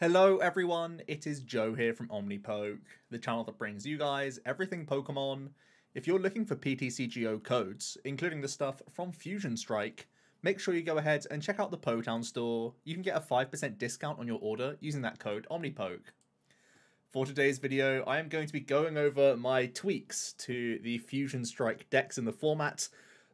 Hello everyone, it is Joe here from Omnipoke, the channel that brings you guys everything Pokemon. If you're looking for PTCGO codes, including the stuff from Fusion Strike, make sure you go ahead and check out the Potown store. You can get a 5% discount on your order using that code Omnipoke. For today's video, I am going to be going over my tweaks to the Fusion Strike decks in the format.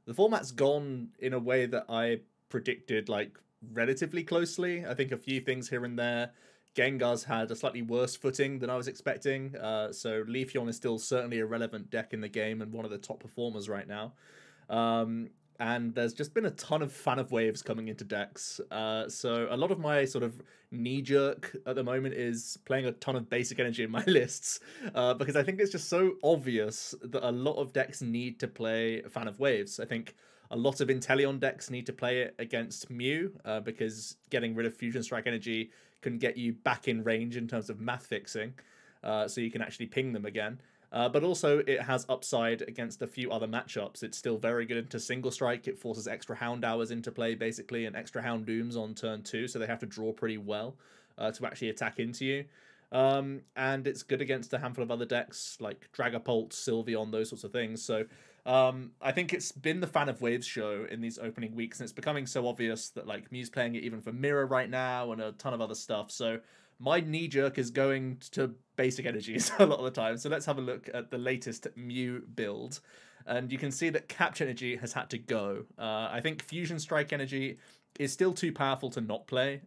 The format's gone in a way that I predicted, like, relatively closely. I think a few things here and there. Gengar's had a slightly worse footing than I was expecting, so Leafeon is still certainly a relevant deck in the game and one of the top performers right now. And there's just been a ton of Fan of Waves coming into decks, so a lot of my sort of knee-jerk at the moment is playing a ton of basic energy in my lists, because I think it's just so obvious that a lot of decks need to play Fan of Waves. I think a lot of Inteleon decks need to play it against Mew, because getting rid of Fusion Strike Energy can get you back in range in terms of math fixing, so you can actually ping them again. But also it has upside against a few other matchups. It's still very good into Single Strike. It forces extra Houndours into play, basically, and extra Houndooms on turn two, so they have to draw pretty well to actually attack into you. And it's good against a handful of other decks, like Dragapult, Sylveon, those sorts of things. So I think it's been the Fan of Waves show in these opening weeks, and it's becoming so obvious that, like, Mew's playing it even for Mirror right now and a ton of other stuff. So my knee-jerk is going to basic energies a lot of the time. So let's have a look at the latest Mew build. And you can see that Capture Energy has had to go. I think Fusion Strike Energy is still too powerful to not play,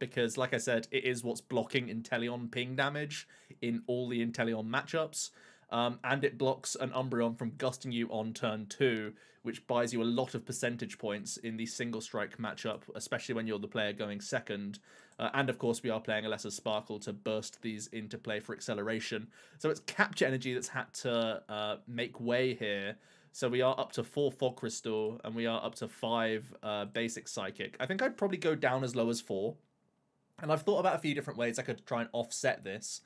because, like I said, it is what's blocking Inteleon ping damage in all the Inteleon matchups. And it blocks an Umbreon from gusting you on turn two, which buys you a lot of percentage points in the Single Strike matchup, especially when you're the player going second. And of course, we are playing a lesser Sparkle to burst these into play for acceleration. So it's Capture Energy that's had to make way here. So we are up to 4 Fog Crystal, and we are up to 5 Basic Psychic. I think I'd probably go down as low as 4. And I've thought about a few different ways I could try and offset this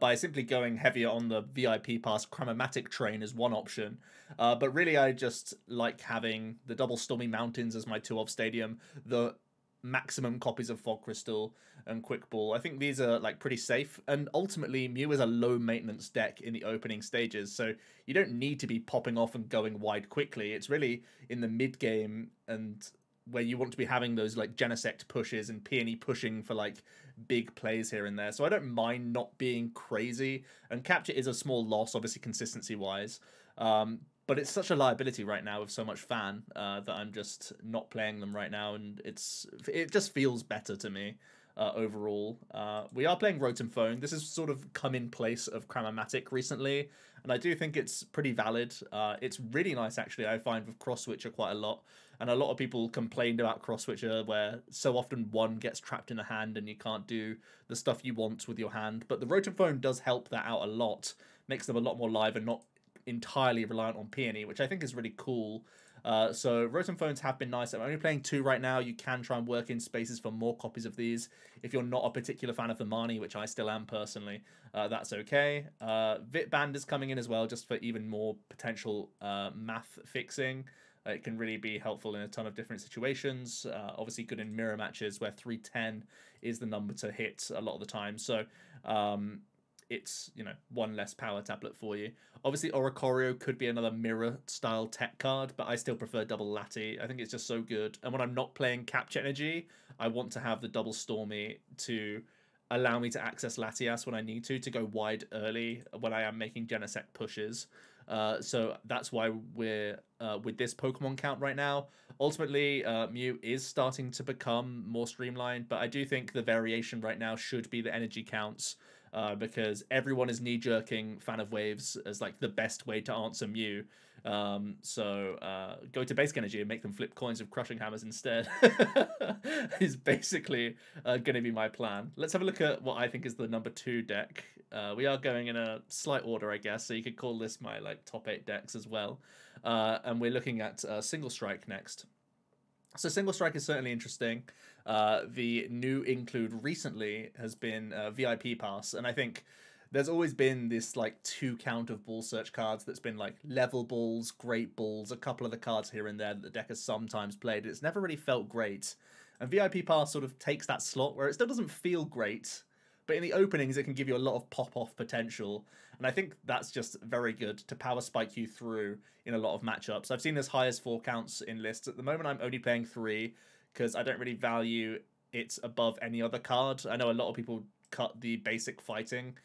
by simply going heavier on the VIP Pass Chromomatic train as one option. But really, I just like having the double Stormy Mountains as my 2-of stadium, the maximum copies of Fog Crystal and Quick Ball. I think these are, like, pretty safe, and ultimately Mew is a low maintenance deck in the opening stages, so you don't need to be popping off and going wide quickly. It's really in the mid game and where you want to be having those, like, Genesect pushes and Peony pushing for, like, big plays here and there. So I don't mind not being crazy. And Capture is a small loss, obviously, consistency-wise. But it's such a liability right now with so much Fan that I'm just not playing them right now. And it just feels better to me overall. We are playing Rotom Phone. This has sort of come in place of Chromomatic recently, and I do think it's pretty valid. It's really nice, actually, I find, with Cross Switcher quite a lot. And a lot of people complained about Cross Switcher, where so often one gets trapped in a hand and you can't do the stuff you want with your hand. But the Rotom Phone does help that out a lot, makes them a lot more live and not entirely reliant on Peony, which I think is really cool. So Rotom Phones have been nice. I'm only playing 2 right now. You can try and work in spaces for more copies of these. If you're not a particular fan of the Marnie, which I still am personally, that's okay. Vitband is coming in as well, just for even more potential math fixing. It can really be helpful in a ton of different situations. Obviously good in mirror matches where 310 is the number to hit a lot of the time. So it's, you know, one less power tablet for you. Obviously Oricorio could be another mirror style tech card, but I still prefer double Latias. I think it's just so good. And when I'm not playing Capture Energy, I want to have the double Stormy to allow me to access Latias when I need to go wide early when I am making Genesect pushes. So that's why we're with this Pokemon count right now. Ultimately, Mew is starting to become more streamlined, but I do think the variation right now should be the energy counts, because everyone is knee-jerking Fan of Waves as, like, the best way to answer Mew. So go to basic energy and make them flip coins of crushing hammers instead is basically going to be my plan. Let's have a look at what I think is the number 2 deck. We are going in a slight order, I guess, so you could call this my, like, top 8 decks as well. And we're looking at Single Strike next. So Single Strike is certainly interesting. The new include recently has been VIP Pass, and I think there's always been this, like, 2 count of ball search cards that's been, like, level balls, great balls, a couple of the cards here and there that the deck has sometimes played. It's never really felt great. And VIP Pass sort of takes that slot where it still doesn't feel great, but in the openings it can give you a lot of pop-off potential. And I think that's just very good to power spike you through in a lot of matchups. I've seen as high as 4 counts in lists. At the moment I'm only playing 3 because I don't really value it above any other card. I know a lot of people cut the basic fighting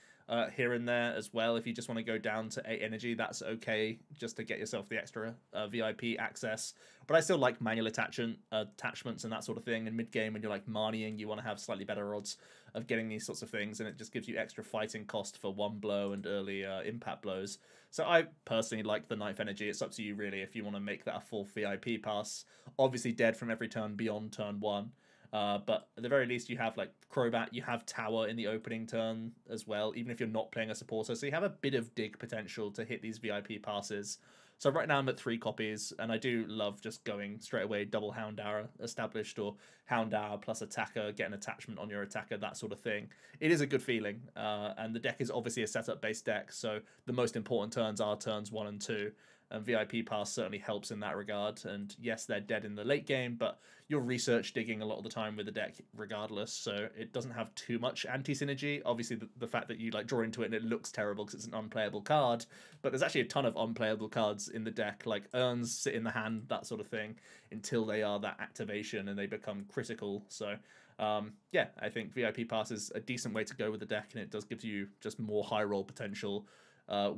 here and there as well. If you just want to go down to 8 energy, that's okay, just to get yourself the extra VIP access. But I still like manual attachments and that sort of thing. In mid-game, when you're like Marnieing, you want to have slightly better odds of getting these sorts of things, and it just gives you extra fighting cost for one blow and early impact blows. So I personally like the Ninth Energy. It's up to you, really, if you want to make that a full VIP pass. Obviously dead from every turn beyond turn 1. But at the very least, you have like Crobat, you have Tower in the opening turn as well, even if you're not playing a supporter. So you have a bit of dig potential to hit these VIP passes. So right now I'm at 3 copies, and I do love just going straight away double Houndour established, or Houndour plus attacker, get an attachment on your attacker, that sort of thing. It is a good feeling, and the deck is obviously a setup-based deck, so the most important turns are turns 1 and 2. And VIP Pass certainly helps in that regard. And yes, they're dead in the late game, but you're research digging a lot of the time with the deck regardless, so it doesn't have too much anti-synergy. Obviously, the fact that you like draw into it and it looks terrible because it's an unplayable card, but there's actually a ton of unplayable cards in the deck, like Urns sit in the hand, that sort of thing, until they are that activation and they become critical. So yeah, I think VIP Pass is a decent way to go with the deck, and it does give you just more high roll potential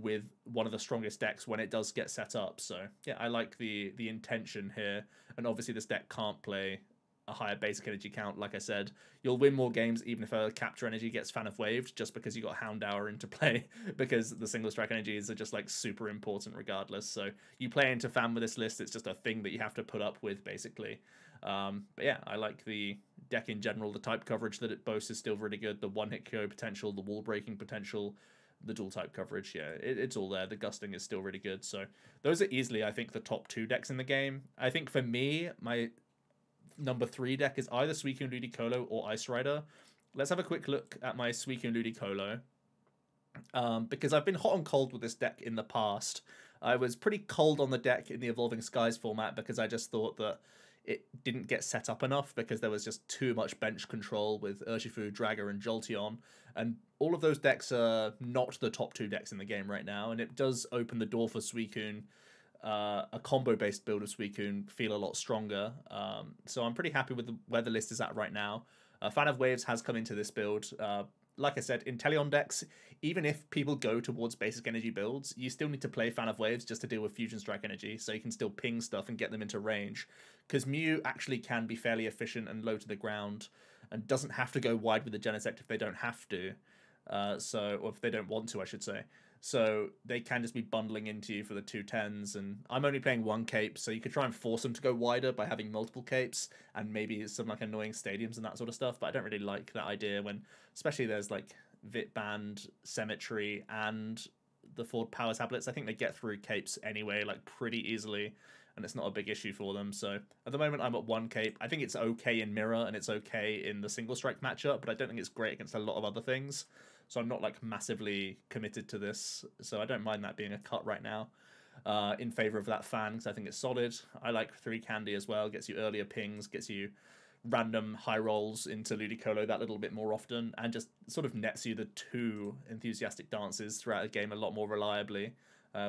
with one of the strongest decks when it does get set up. So yeah, I like the intention here, and obviously this deck can't play a higher basic energy count. Like I said, you'll win more games even if a capture energy gets Fan of Waves, just because you got Houndour into play, because the single strike energies are just like super important regardless. So you play into Fan with this list, it's just a thing that you have to put up with basically. But yeah, I like the deck in general. The type coverage that it boasts is still really good, the one hit KO potential, the wall breaking potential, the dual type coverage, yeah, it's all there. The gusting is still really good. So those are easily, I think, the top 2 decks in the game. I think for me, my number 3 deck is either Suicune, Ludicolo, or Ice Rider. Let's have a quick look at my Suicune, Ludicolo. Because I've been hot and cold with this deck in the past. I was pretty cold on the deck in the Evolving Skies format because I just thought that it didn't get set up enough, because there was just too much bench control with Urshifu, Draga, and Jolteon. And all of those decks are not the top 2 decks in the game right now, and it does open the door for Suicune. A combo-based build of Suicune feel a lot stronger. So I'm pretty happy with where the list is at right now. Fan of Waves has come into this build. Like I said, Inteleon decks, even if people go towards basic energy builds, you still need to play Fan of Waves just to deal with Fusion Strike Energy, so you can still ping stuff and get them into range. Because Mew actually can be fairly efficient and low to the ground, and doesn't have to go wide with the Genesect if they don't have to. Or if they don't want to, I should say. So they can just be bundling into you for the 2 tens, and I'm only playing 1 cape, so you could try and force them to go wider by having multiple capes, and maybe some like annoying stadiums and that sort of stuff, but I don't really like that idea when, especially there's like Vitband, Cemetery, and the Ford Power Tablets. I think they get through capes anyway, like pretty easily, and it's not a big issue for them. So at the moment I'm at 1 cape. I think it's okay in mirror, and it's okay in the single strike matchup, but I don't think it's great against a lot of other things. So I'm not like massively committed to this. So I don't mind that being a cut right now in favor of that fan, because I think it's solid. I like 3 candy as well. Gets you earlier pings, gets you random high rolls into Ludicolo that little bit more often, and just sort of nets you the 2 enthusiastic dances throughout the game a lot more reliably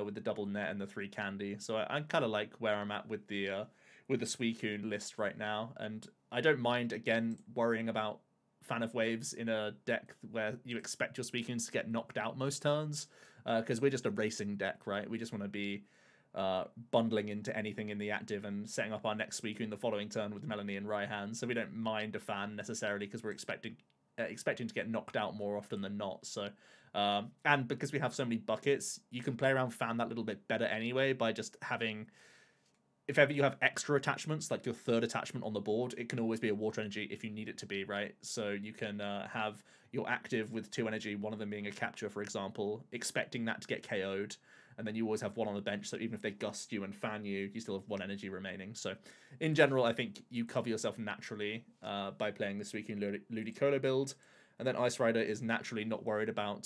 with the double net and the 3 candy. So I kind of like where I'm at with the Suicune list right now. And I don't mind, again, worrying about Fan of Waves in a deck where you expect your Suicunes to get knocked out most turns, because we're just a racing deck, right? We just want to be bundling into anything in the active and setting up our next Suicune the following turn with Melony and Raihan, so we don't mind a fan necessarily, because we're expecting to get knocked out more often than not. So and because we have so many buckets, you can play around fan that little bit better anyway by just having, if ever you have extra attachments, like your 3rd attachment on the board, it can always be a water energy if you need it to be, right? So you can have your active with 2 energy, one of them being a capture, for example, expecting that to get KO'd, and then you always have 1 on the bench, so even if they gust you and fan you, you still have 1 energy remaining. So in general, I think you cover yourself naturally by playing the Suicune Ludicolo build. And then Ice Rider is naturally not worried about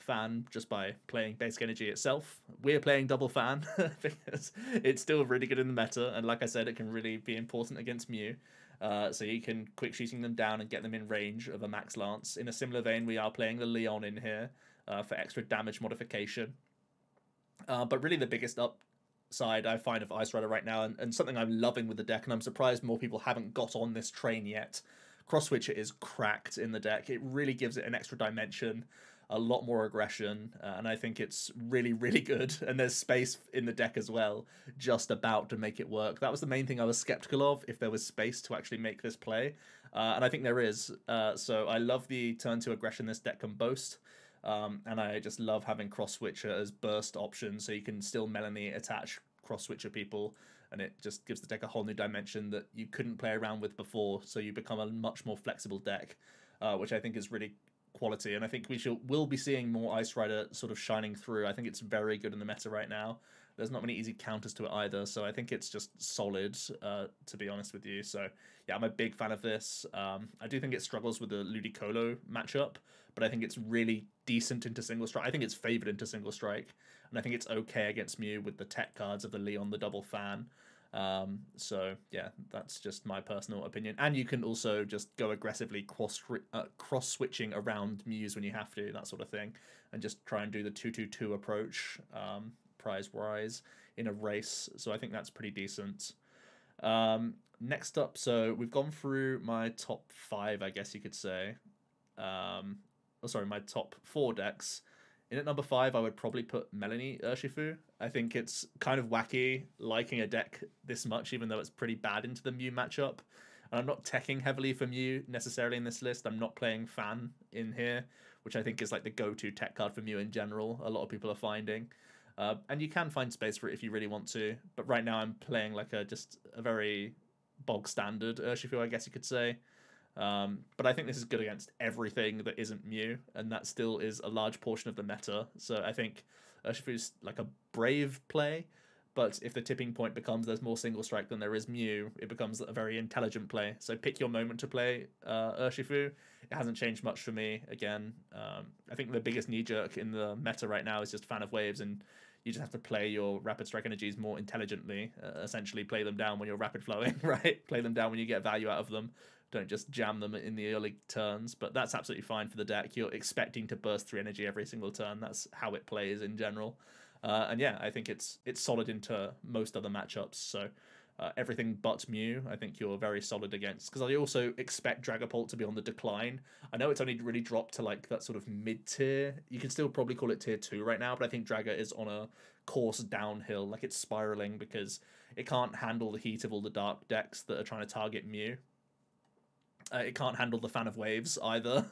fan just by playing basic energy itself. We're playing double fan because it's still really good in the meta. And like I said, it can really be important against Mew. So he can quick shooting them down and get them in range of a Max Lance. In a similar vein, we are playing the Leon in here for extra damage modification. But really the biggest upside I find of Ice Rider right now, and something I'm loving with the deck, and I'm surprised more people haven't got on this train yet, Cross Switcher is cracked in the deck. It really gives it an extra dimension, a lot more aggression, and I think it's really, really good. And there's space in the deck as well, just about to make it work. That was the main thing I was skeptical of, if there was space to actually make this play. And I think there is. So I love the turn two aggression this deck can boast. And I just love having Cross Switcher as burst options, so you can still Melony attach Cross Switcher people, and it just gives the deck a whole new dimension that you couldn't play around with before, so you become a much more flexible deck, which I think is really quality, and I think we'll be seeing more Ice Rider sort of shining through. I think it's very good in the meta right now. There's not many easy counters to it either, so I think it's just solid, to be honest with you. So yeah, I'm a big fan of this. I do think it struggles with the Ludicolo matchup, but I think it's really decent into Single Strike. I think it's favoured into Single Strike, and I think it's okay against Mew with the tech cards of the Leon the Double Fan. So yeah, that's just my personal opinion. And you can also just go aggressively cross-switching around Mews when you have to, that sort of thing, and just try and do the 2-2-2 approach, prize-wise, in a race. So I think that's pretty decent. Next up, so we've gone through my top 5, I guess you could say. Oh, sorry, my top 4 decks. In at number 5, I would probably put Melony Urshifu. I think it's kind of wacky liking a deck this much, even though it's pretty bad into the Mew matchup. And I'm not teching heavily for Mew necessarily in this list. I'm not playing Fan in here, which I think is like the go-to tech card for Mew in general. A lot of people are finding. And you can find space for it if you really want to. But right now I'm playing like just a very bog-standard Urshifu, I guess you could say. But I think this is good against everything that isn't Mew, and that still is a large portion of the meta. So I think Urshifu's like a brave play, but if the tipping point becomes there's more Single Strike than there is Mew, it becomes a very intelligent play. So pick your moment to play Urshifu. It hasn't changed much for me, again. I think the biggest knee-jerk in the meta right now is just Fan of Waves, and you just have to play your Rapid Strike energies more intelligently. Essentially, play them down when you're rapid flowing, right? Play them down when you get value out of them. Don't just jam them in the early turns, but that's absolutely fine for the deck. You're expecting to burst through energy every single turn. That's how it plays in general. And yeah, I think it's solid into most other matchups. So everything but Mew, I think you're very solid against. Because I also expect Dragapult to be on the decline. I know it's only really dropped to like that sort of mid-tier. You can still probably call it tier 2 right now, but I think Draga is on a course downhill. Like it's spiraling because it can't handle the heat of all the dark decks that are trying to target Mew. It can't handle the Fan of Waves either,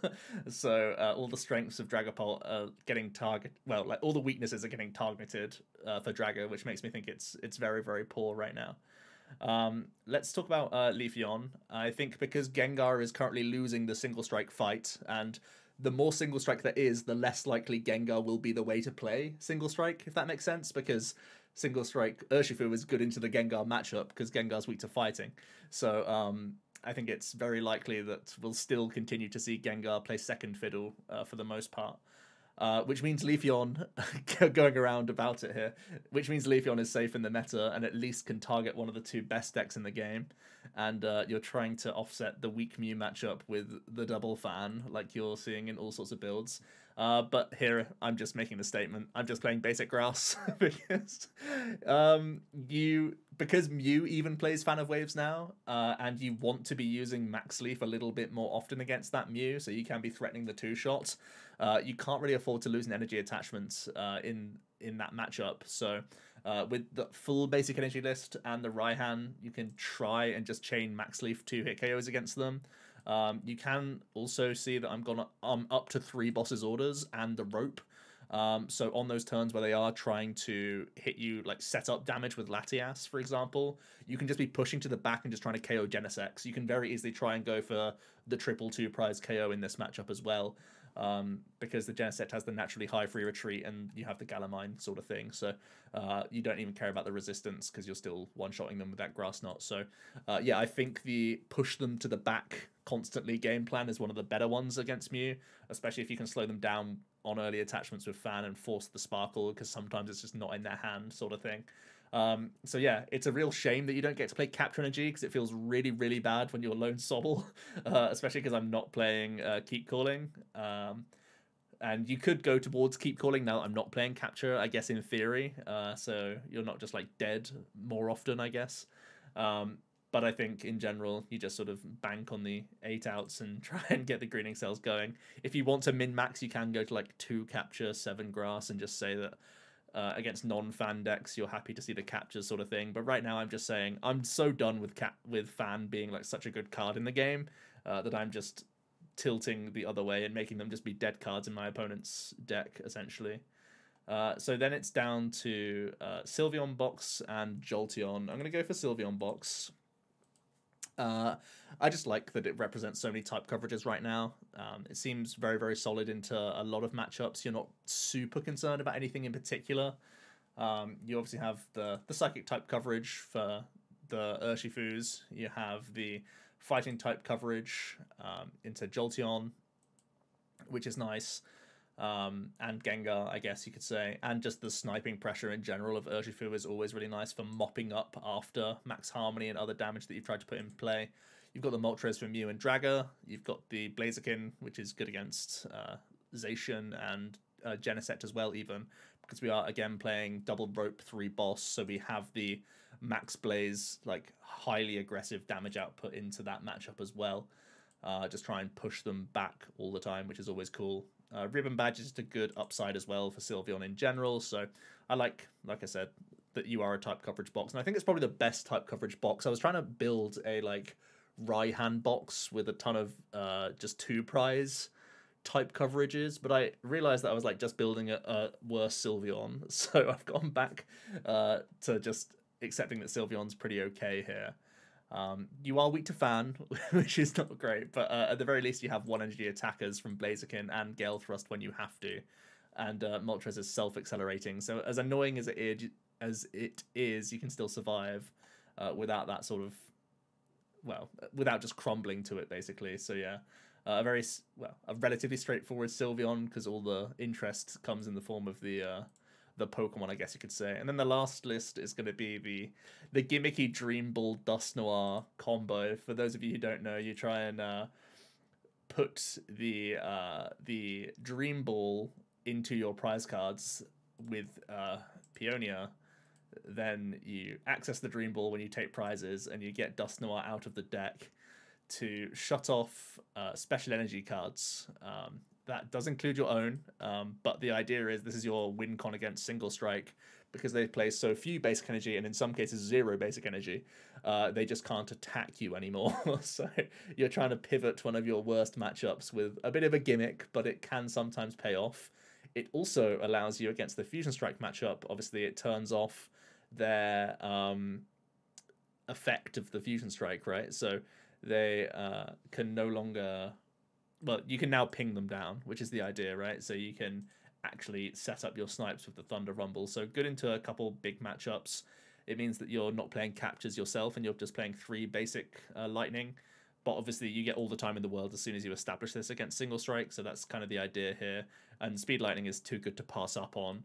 so all the strengths of Dragapult are getting targeted. Well, like all the weaknesses are getting targeted for Draga, which makes me think it's very, very poor right now. Let's talk about Leafeon. I think because Gengar is currently losing the Single Strike fight, and the more Single Strike there is, the less likely Gengar will be the way to play Single Strike, if that makes sense, because Single Strike Urshifu is good into the Gengar matchup because Gengar's weak to fighting. So I think it's very likely that we'll still continue to see Gengar play second fiddle for the most part, which means Leafeon, going around about it here, which means Leafeon is safe in the meta and at least can target one of the 2 best decks in the game. And you're trying to offset the weak Mew matchup with the Double Fan, like you're seeing in all sorts of builds. But here, I'm just making the statement. I'm just playing basic grass because Mew even plays Fan of Waves now, and you want to be using Max Leaf a little bit more often against that Mew, so you can be threatening the 2-shot. You can't really afford to lose an energy attachment in that matchup. So with the full basic energy list and the Raihan, you can try and just chain Max Leaf 2-hit KOs against them. You can also see that I'm up to 3 bosses orders and the rope. So on those turns where they are trying to hit you, like set up damage with Latias, for example, you can just be pushing to the back and just trying to KO Genesect. You can very easily try and go for the triple 2 prize KO in this matchup as well, because the Genesect has the naturally high free retreat and you have the Galamine sort of thing. So you don't even care about the resistance because you're still one-shotting them with that Grass Knot. So yeah, I think the push them to the back constantly game plan is one of the better ones against Mew, especially if you can slow them down on early attachments with Fan and force the Sparkle, because sometimes it's just not in their hand sort of thing. So yeah, it's a real shame that you don't get to play Capture Energy, because it feels really, really bad when you're lone Sobble, especially because I'm not playing Keep Calling. And you could go towards Keep Calling now that I'm not playing Capture, I guess, in theory. So you're not just like dead more often, I guess. But I think in general, you just sort of bank on the 8-outs and try and get the greening cells going. If you want to min-max, you can go to like 2 capture, 7 grass and just say that against non-fan decks, you're happy to see the captures sort of thing. But right now, I'm just saying I'm so done with fan being like such a good card in the game that I'm just tilting the other way and making them just be dead cards in my opponent's deck, essentially. So then it's down to Sylveon Box and Jolteon. I'm going to go for Sylveon Box. I just like that it represents so many type coverages right now. It seems very, very solid into a lot of matchups. You're not super concerned about anything in particular. You obviously have the psychic type coverage for the Urshifus. You have the fighting type coverage into Jolteon, which is nice. And Gengar, I guess you could say. And just the sniping pressure in general of Urshifu is always really nice for mopping up after Max Harmony and other damage that you've tried to put in play. You've got the Moltres from Mew and Draga. You've got the Blaziken, which is good against Zacian and Genesect as well, even, because we are, again, playing double rope 3 boss, so we have the Max Blaze, like, highly aggressive damage output into that matchup as well. Just try and push them back all the time, which is always cool. Ribbon Badge is just a good upside as well for Sylveon in general, so I like I said, that you are a type coverage box, and I think it's probably the best type coverage box. I was trying to build a, like, Raihan box with a ton of just 2-prize type coverages, but I realized that I was, like, just building a worse Sylveon, so I've gone back to just accepting that Sylveon's pretty okay here. You are weak to fan, which is not great, but at the very least you have 1 energy attackers from Blaziken and Gale Thrust when you have to, and Moltres is self-accelerating, so as annoying as it is, you can still survive without that sort of, well, without just crumbling to it, basically. So yeah, a relatively straightforward Sylveon, because all the interest comes in the form of the Pokemon, I guess you could say. And then the last list is going to be the gimmicky Dream Ball Dust Noir combo. For those of you who don't know, you try and put the Dream Ball into your prize cards with Peonia. Then you access the Dream Ball when you take prizes, and you get Dust Noir out of the deck to shut off special energy cards. That does include your own, but the idea is this is your win con against Single Strike, because they play so few basic energy, and in some cases 0 basic energy, they just can't attack you anymore. So you're trying to pivot one of your worst matchups with a bit of a gimmick, but it can sometimes pay off. It also allows you, against the Fusion Strike matchup, obviously it turns off their effect of the Fusion Strike, right? So they can no longer... Well, you can now ping them down, which is the idea, right? So you can actually set up your snipes with the Thunder Rumble. So good into a couple big matchups. It means that you're not playing captures yourself, and you're just playing 3 basic lightning. But obviously you get all the time in the world as soon as you establish this against Single Strike. So that's kind of the idea here. And Speed Lightning is too good to pass up on.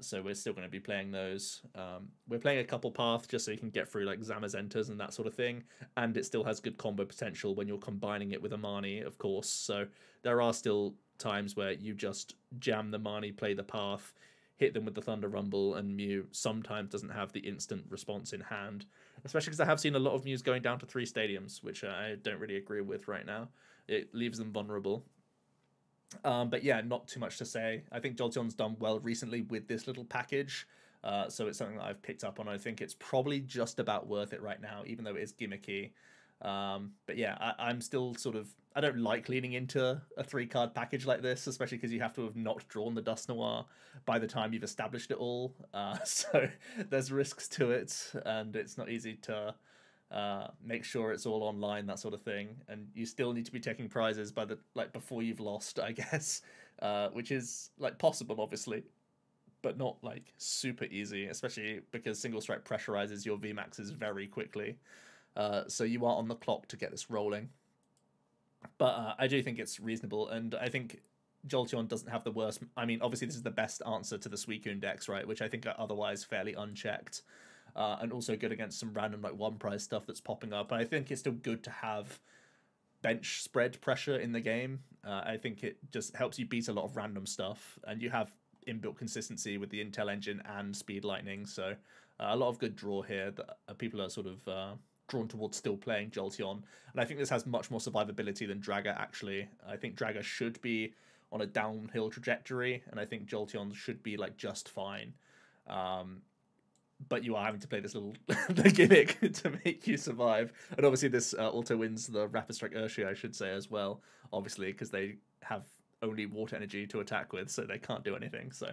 So we're still going to be playing those. We're playing a couple path just so you can get through like Zamazentas and that sort of thing, and it still has good combo potential when you're combining it with a Marnie, of course. So there are still times where you just jam the Marnie, play the path, hit them with the Thunder Rumble, and Mew sometimes doesn't have the instant response in hand, especially because I have seen a lot of Mews going down to 3 stadiums, which I don't really agree with right now. It leaves them vulnerable. But yeah, not too much to say. I think Jolteon's done well recently with this little package, so it's something that I've picked up on. I think it's probably just about worth it right now, even though it is gimmicky. But yeah, I'm still sort of... I don't like leaning into a 3-card package like this, especially because you have to have not drawn the Dust Noir by the time you've established it all. So there's risks to it, and it's not easy to... make sure it's all online, that sort of thing, and you still need to be taking prizes by the before you've lost, I guess, which is like possible, obviously, but not like super easy, especially because Single Strike pressurizes your VMAXs very quickly, so you are on the clock to get this rolling. But I do think it's reasonable, and I think Jolteon doesn't have the worst... I mean, obviously this is the best answer to the Suicune decks, right? Which I think are otherwise fairly unchecked. And also good against some random, like, one-prize stuff that's popping up. And I think it's still good to have bench spread pressure in the game. I think it just helps you beat a lot of random stuff. And you have inbuilt consistency with the Intel Engine and Speed Lightning. So a lot of good draw here that people are sort of... drawn towards still playing Jolteon, and I think this has much more survivability than Draga. Actually, I think Draga should be on a downhill trajectory, and I think Jolteon should be like just fine. But you are having to play this little gimmick to make you survive, and obviously this auto wins the Rapid Strike Urshifu, I should say, as well, obviously, because they have only water energy to attack with, so they can't do anything. So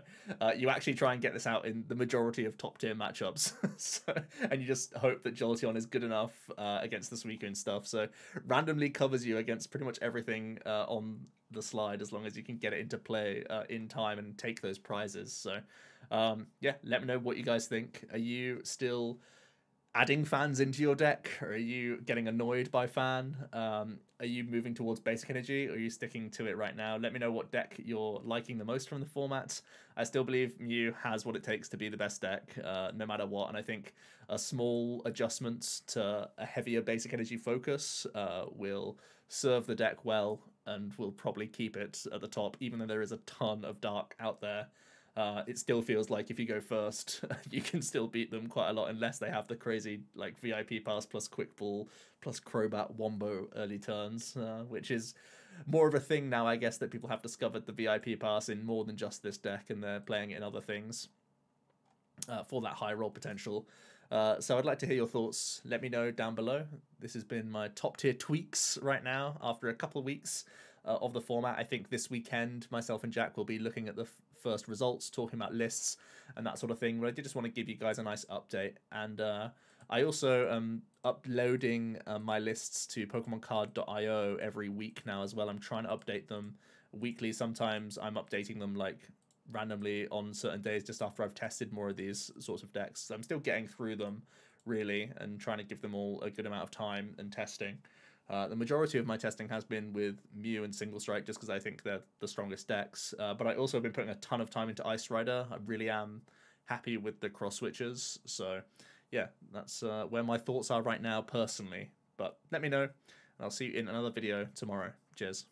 you actually try and get this out in the majority of top tier matchups. So, and you just hope that Jolteon is good enough against the Suicune stuff. So randomly covers you against pretty much everything on the slide, as long as you can get it into play in time and take those prizes. So yeah, let me know what you guys think. Are you still adding fans into your deck, or are you getting annoyed by fan? Are you moving towards basic energy, or are you sticking to it right now? Let me know what deck you're liking the most from the format. I still believe Mew has what it takes to be the best deck, no matter what, and I think a small adjustment to a heavier basic energy focus will serve the deck well and will probably keep it at the top, even though there is a ton of dark out there. It still feels like if you go first, you can still beat them quite a lot, unless they have the crazy like VIP Pass plus Quick Ball plus Crobat Wombo early turns, which is more of a thing now, I guess, that people have discovered the VIP Pass in more than just this deck, and they're playing it in other things for that high roll potential. So I'd like to hear your thoughts. Let me know down below. This has been my top tier tweaks right now after a couple of weeks of the format. I think this weekend, myself and Jack will be looking at the first results, talking about lists and that sort of thing. But I did just want to give you guys a nice update. And I also am uploading my lists to PokemonCard.io every week now as well. I'm trying to update them weekly. Sometimes I'm updating them like randomly on certain days just after I've tested more of these sorts of decks. So I'm still getting through them, really, and trying to give them all a good amount of time and testing. The majority of my testing has been with Mew and Single Strike, just because I think they're the strongest decks. But I also have been putting a ton of time into Ice Rider. I really am happy with the Cross Switchers. So, yeah, that's where my thoughts are right now personally. But let me know, and I'll see you in another video tomorrow. Cheers.